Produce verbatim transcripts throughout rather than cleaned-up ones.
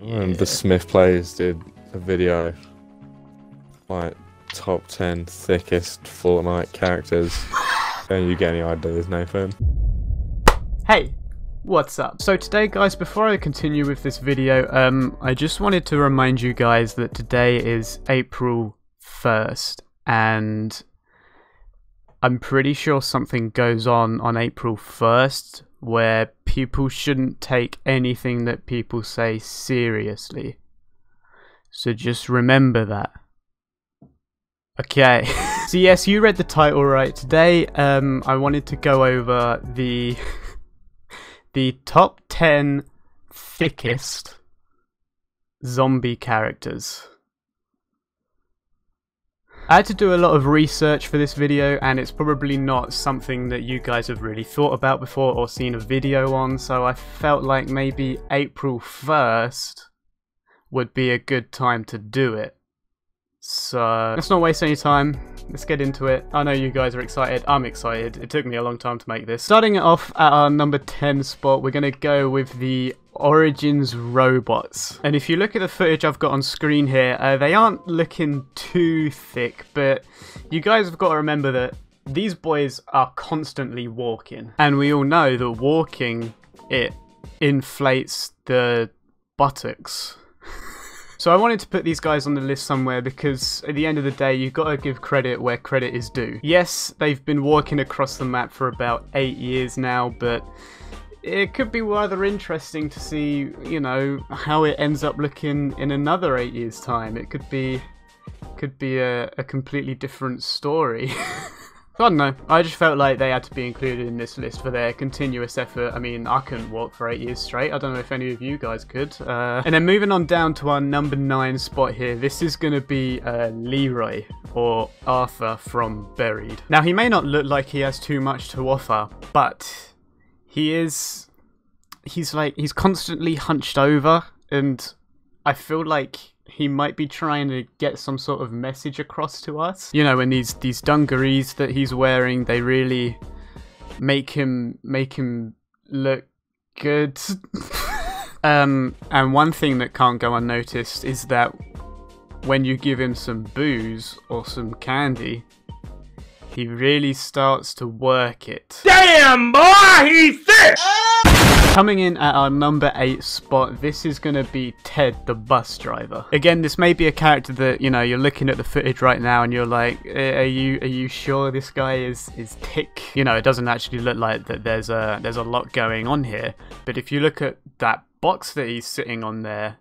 And yeah. The Smith Plays did a video like top ten thickest Fortnite characters. Don't you get any ideas, Nathan? Hey, what's up? So today, guys, before I continue with this video, um, I just wanted to remind you guys that today is April first, and I'm pretty sure something goes on on April first where people shouldn't take anything that people say seriously. So just remember that. Okay. So yes, you read the title right. Today, um, I wanted to go over the the top ten thickest zombie characters. I had to do a lot of research for this video, and it's probably not something that you guys have really thought about before or seen a video on, so I felt like maybe April first would be a good time to do it. So let's not waste any time, let's get into it. I know you guys are excited, I'm excited, it took me a long time to make this. Starting off at our number ten spot, we're going to go with the Origins robots, and if you look at the footage I've got on screen here, uh, they aren't looking too thick, but you guys have got to remember that these boys are constantly walking, and we all know that walking, it inflates the buttocks. So I wanted to put these guys on the list somewhere because at the end of the day, you've got to give credit where credit is due. Yes, they've been walking across the map for about eight years now, but it could be rather interesting to see, you know, how it ends up looking in another eight years' time. It could be, could be a, a completely different story. I don't know, I just felt like they had to be included in this list for their continuous effort. I mean, I couldn't walk for eight years straight. I don't know if any of you guys could. Uh, and then moving on down to our number nine spot here, this is going to be uh, Leroy, or Arthur from Buried. Now, he may not look like he has too much to offer, but he is, he's like, he's constantly hunched over, and I feel like he might be trying to get some sort of message across to us. You know, and these these dungarees that he's wearing, they really make him make him look good. um, and one thing that can't go unnoticed is that when you give him some booze or some candy, he really starts to work it. Damn boy, he's thick! Coming in at our number eight spot, this is going to be Ted, the bus driver. Again, this may be a character that, you know, you're looking at the footage right now and you're like, are you are you sure this guy is is thick? You know, it doesn't actually look like that. There's a there's a lot going on here, but if you look at that box that he's sitting on there,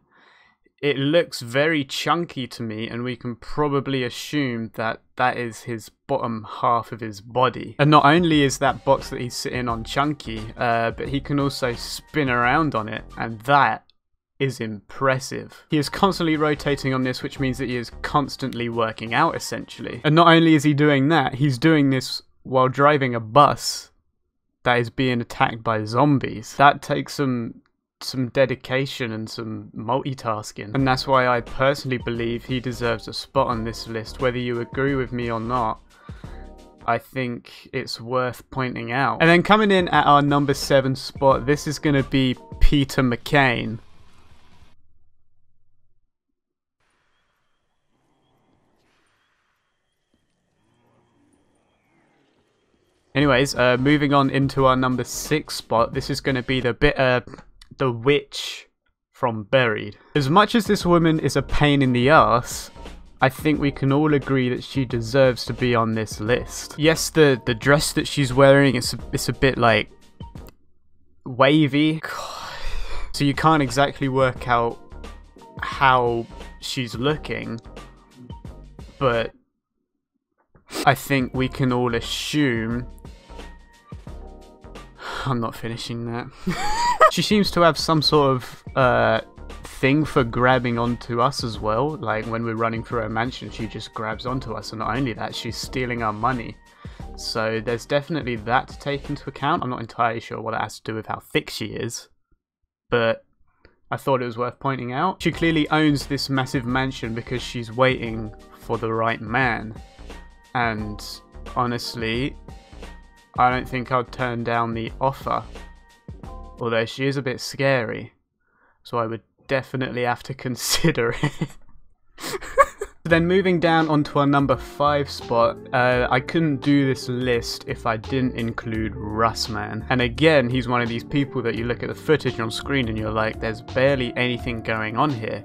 it looks very chunky to me, and we can probably assume that that is his bottom half of his body. And not only is that box that he's sitting on chunky, uh, but he can also spin around on it, and that is impressive. He is constantly rotating on this, which means that he is constantly working out, essentially. And not only is he doing that, he's doing this while driving a bus that is being attacked by zombies. That takes some... some dedication and some multitasking, and that's why I personally believe he deserves a spot on this list. Whether you agree with me or not, I think it's worth pointing out. And then coming in at our number seven spot, this is going to be Peter McCain. Anyways, uh, moving on into our number six spot, this is going to be the bit uh, the witch from Buried. As much as this woman is a pain in the ass, I think we can all agree that she deserves to be on this list. Yes, the the dress that she's wearing, it's a, it's a bit like wavy, God. So you can't exactly work out how she's looking, but I think we can all assume I'm not finishing that. She seems to have some sort of uh, thing for grabbing onto us as well. Like when we're running through her mansion, she just grabs onto us. And not only that, she's stealing our money. So there's definitely that to take into account. I'm not entirely sure what it has to do with how thick she is, but I thought it was worth pointing out. She clearly owns this massive mansion because she's waiting for the right man. And honestly, I don't think I'd turn down the offer. Although she is a bit scary, so I would definitely have to consider it. Then moving down onto our number five spot, uh, I couldn't do this list if I didn't include Russman. And again, he's one of these people that you look at the footage on screen and you're like, there's barely anything going on here.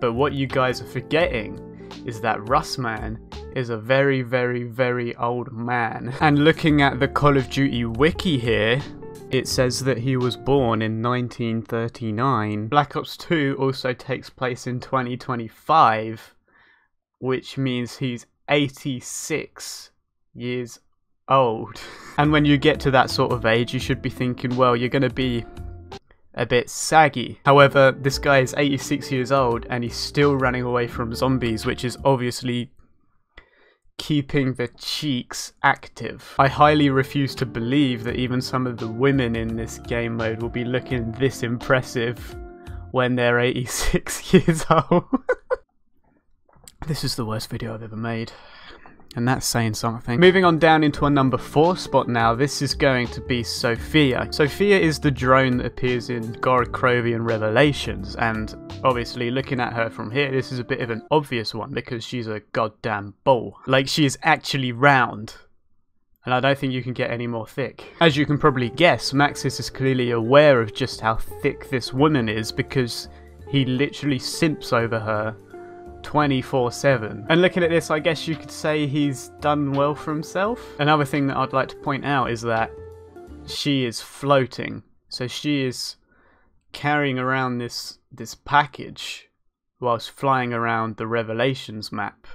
But what you guys are forgetting is that Russman is a very, very, very old man. And looking at the Call of Duty wiki here, it says that he was born in nineteen thirty-nine. Black Ops two also takes place in twenty twenty-five, which means he's eighty-six years old. And when you get to that sort of age, you should be thinking, well, you're going to be a bit saggy. However, this guy is eighty-six years old and he's still running away from zombies, which is obviously keeping the cheeks active. I highly refuse to believe that even some of the women in this game mode will be looking this impressive when they're eighty-six years old. This is the worst video I've ever made, and that's saying something. Moving on down into our number four spot now, this is going to be Sophia. Sophia is the drone that appears in Gorokhovian Revelations, and obviously looking at her from here, this is a bit of an obvious one because she's a goddamn ball. Like, she is actually round, and I don't think you can get any more thick. As you can probably guess, Maxis is clearly aware of just how thick this woman is because he literally simps over her twenty-four seven. And looking at this, I guess you could say he's done well for himself. Another thing that I'd like to point out is that she is floating. So she is carrying around this this package whilst flying around the Revelations map.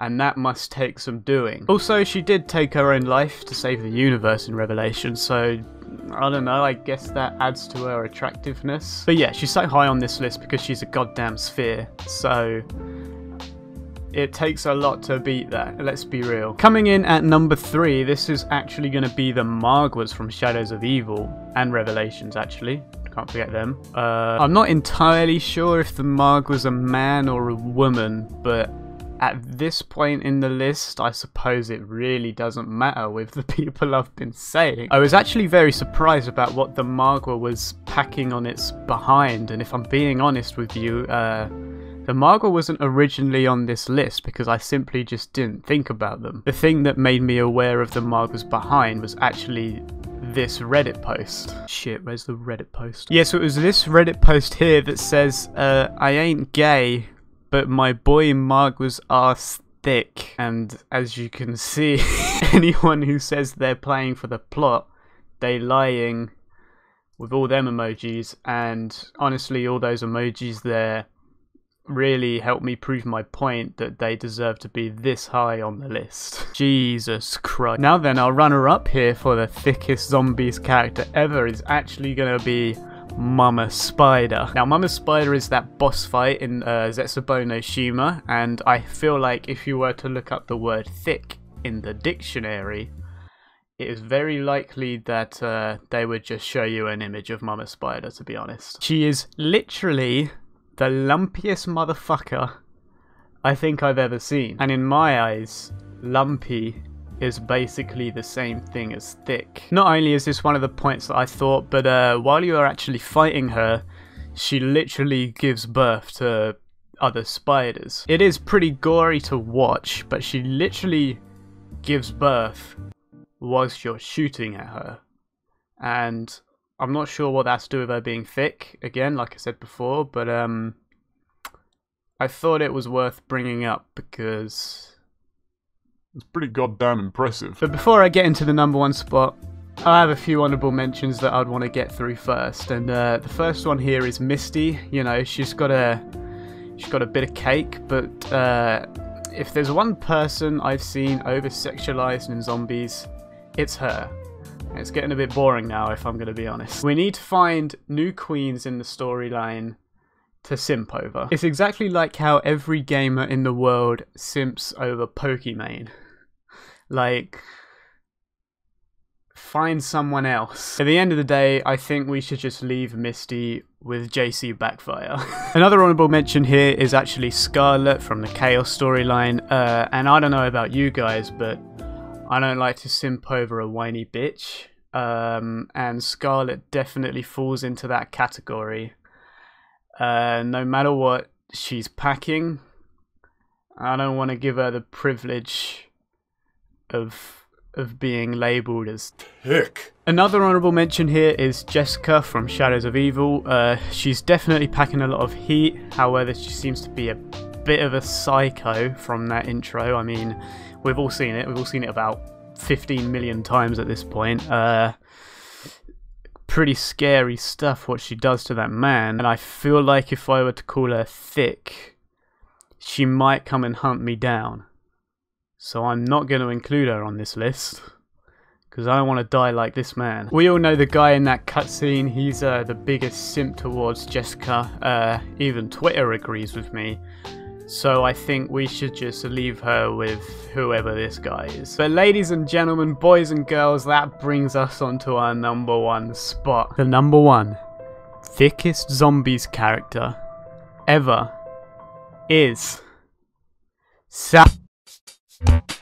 And that must take some doing. Also, she did take her own life to save the universe in Revelations, so I don't know, I guess that adds to her attractiveness. But yeah, she's so high on this list because she's a goddamn sphere, so it takes a lot to beat that, let's be real. Coming in at number three, this is actually going to be the Margwas from Shadows of Evil, and Revelations actually. Can't forget them. Uh, I'm not entirely sure if the Marg was a man or a woman, but at this point in the list, I suppose it really doesn't matter with the people I've been saying. I was actually very surprised about what the Margwa was packing on its behind, and if I'm being honest with you, uh, the Margwa wasn't originally on this list because I simply just didn't think about them. The thing that made me aware of the Margwa's behind was actually this Reddit post. Shit, where's the Reddit post? Yeah, so it was this Reddit post here that says, uh, I ain't gay, but my boy Margwa's ass thick. And as you can see, anyone who says they're playing for the plot, they lying with all them emojis. And honestly, all those emojis there really helped me prove my point that they deserve to be this high on the list. Jesus Christ. Now then, our runner-up here for the thickest zombies character ever is actually going to be Mama Spider. Now, Mama Spider is that boss fight in uh, Zetsubo no Shima, and I feel like if you were to look up the word thick in the dictionary, it is very likely that uh, they would just show you an image of Mama Spider, to be honest. She is literally the lumpiest motherfucker I think I've ever seen. And in my eyes, lumpy is basically the same thing as thick. Not only is this one of the points that I thought, but uh, while you are actually fighting her, she literally gives birth to other spiders. It is pretty gory to watch, but she literally gives birth whilst you're shooting at her. And I'm not sure what that's to do with her being thick, again, like I said before, but um, I thought it was worth bringing up because it's pretty goddamn impressive. But before I get into the number one spot, I have a few honourable mentions that I'd want to get through first. And uh, the first one here is Misty. You know, she's got a she's got a bit of cake. But uh, if there's one person I've seen over-sexualized in zombies, it's her. And it's getting a bit boring now, if I'm going to be honest. We need to find new queens in the storyline to simp over. It's exactly like how every gamer in the world simps over Pokimane. Like, find someone else. At the end of the day, I think we should just leave Misty with J C Backfire. Another honourable mention here is actually Scarlet from the Chaos storyline. Uh, and I don't know about you guys, but I don't like to simp over a whiny bitch. Um, and Scarlet definitely falls into that category. uh, no matter what she's packing. I don't want to give her the privilege of of being labelled as thick. Another honourable mention here is Jessica from Shadows of Evil. Uh, she's definitely packing a lot of heat, however she seems to be a bit of a psycho from that intro. I mean, we've all seen it, we've all seen it about fifteen million times at this point. Uh, pretty scary stuff what she does to that man, and I feel like if I were to call her thick, she might come and hunt me down. So I'm not going to include her on this list, because I don't want to die like this man. We all know the guy in that cutscene, he's uh, the biggest simp towards Jessica. Uh, even Twitter agrees with me. So I think we should just leave her with whoever this guy is. But ladies and gentlemen, boys and girls, that brings us onto our number one spot. The number one thickest zombies character ever is Sa- you